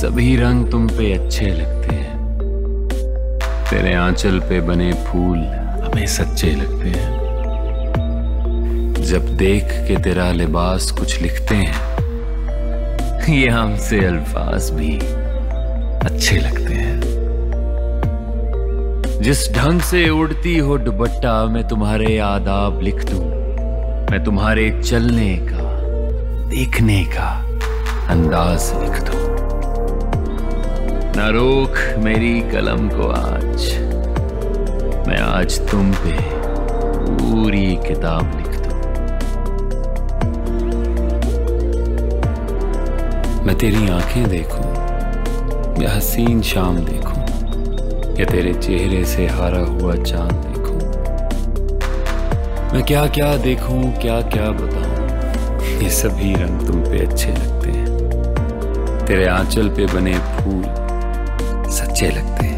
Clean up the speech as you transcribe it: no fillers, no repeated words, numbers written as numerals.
सभी रंग तुम पे अच्छे लगते हैं, तेरे आंचल पे बने फूल हमें सच्चे लगते हैं। जब देख के तेरा लिबास कुछ लिखते हैं, ये हमसे अल्फाज भी अच्छे लगते हैं। जिस ढंग से उड़ती हो दुपट्टा, मैं तुम्हारे आदाब लिख दूं, मैं तुम्हारे चलने का देखने का अंदाज लिख दूं। ना रोक मेरी कलम को आज, मैं आज तुम पे पूरी किताब लिख दूं। मैं तेरी आंखें देखूं या हसीन शाम देखूं, या तेरे चेहरे से हारा हुआ चांद देखूं, मैं क्या क्या देखूं क्या क्या बताऊं। ये सभी रंग तुम पे अच्छे लगते हैं, तेरे आंचल पे बने फूल सच्चे लगते हैं।